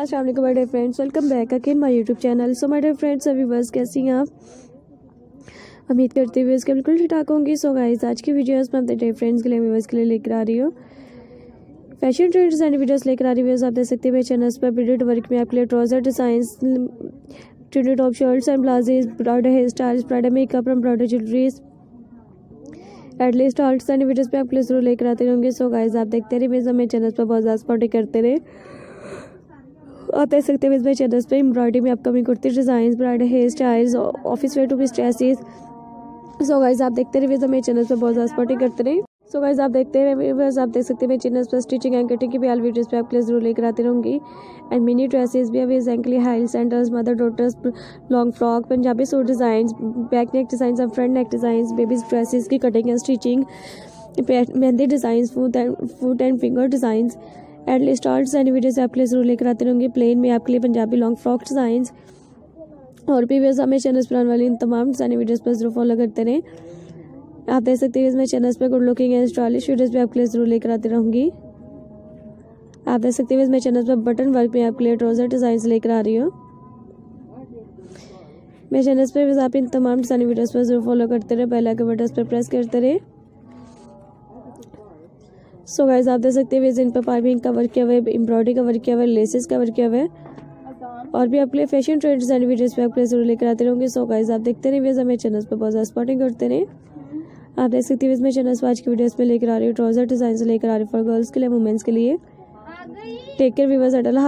अस्सलाम वालेकुम my dear friends, welcome back again my YouTube channel. So my dear friends, अभी बस कैसी हैं आप? उम्मीद करते हुए इसके बिल्कुल ठीक ठाक होंगी। सो गाइस, आज की वीडियोस में अपने डियर फ्रेंड्स के लिए, व्यूअर्स के लिए लेकर आ रही हूँ फैशन ट्रेंड्स एंड वीडियोस लेकर आ रही हूँ। आप देख सकते हैं मेरे चैनल पर प्रिंटेड वर्क में आपके लिए trouser designs, trendy top shirts and palazzos, broad hair styles, broad makeup and broad jewelleries, at least halts and videos पर आप लिए जरूर लेकर आते होंगे। सो गाइस, आप देखते रहे मेरे चैनल पर, बहुत ज़्यादा सपोर्ट करते रहे। आप देख सकते हैं मेरे चैनल पे एम्ब्रॉयडरी में upcoming kurti design, bridal hair styles, office wear to business dresses. So guys, आप देखते रहे मेरे चैनल पे, बहुत ज़्यादा सपोर्ट करते रहे। सो गाइस, आप देखते रहे, आप देख सकते हैं मेरे चैनल पर स्टिचिंग एंड कटिंग की भी ऑल वीडियोस पे आप लिए जरूर लेकर आती रहूँगी। एंड मिनी ड्रेसेस भी अवेज ankle heels, centres, mother daughters, long frock, Punjabi suit design, back neck design और front neck design, babies dresses की cutting and stitching, mehndi design, foot and finger design, at least halts and videos आपके लिए जरूर लेकर आते रहेंगे। प्लेन में आपके लिए पंजाबी लॉन्ग फ्रॉक डिज़ाइंस और भी व्यवस्था मेरे चैनल पर आने वाली इन तमाम डिज़ाइन वीडियोस पर जरूर फॉलो करते रहें। आप देख सकते हैं मेरे चैनल पर good looking and stylish videos भी आपके लिए जरूर लेकर आती रहूँगी। आप देख सकते हैं मेरे चैनल पर बटन वर्क में आपके लिए ट्राउजर डिज़ाइंस लेकर आ रही हूँ। मेरे चैनल पर आप इन तमाम डिज़ाइन वीडियोज़ पर जरूर फॉलो करते रहे, बेल आइकन बटन पर प्रेस करते रहे। सो गाइस, आप देख सकते हैं इन पर पाइपिंग का वर्क किया हुआ है, एम्ब्रॉयडरी का वर्क किया हुआ है, लेसेस का वर्क किया हुआ है और भी आपके लिए फैशन ट्रेंड्स एंड वीडियोस पे आपके लिए जरूर लेकर आते रहेंगे। सो गाइस, आप देखते रहे हमारे चैनल पर, बहुत ज़्यादा सपोर्टिंग करते रहे। आप देख सकते हैं मेरे चैनल पर आज की वीडियोस में लेकर आ रही हूँ ट्राउजर डिज़ाइन से लेकर आ रही हूँ फॉर गर्ल्स के लिए, वुमेंस के लिए। Take care viewers.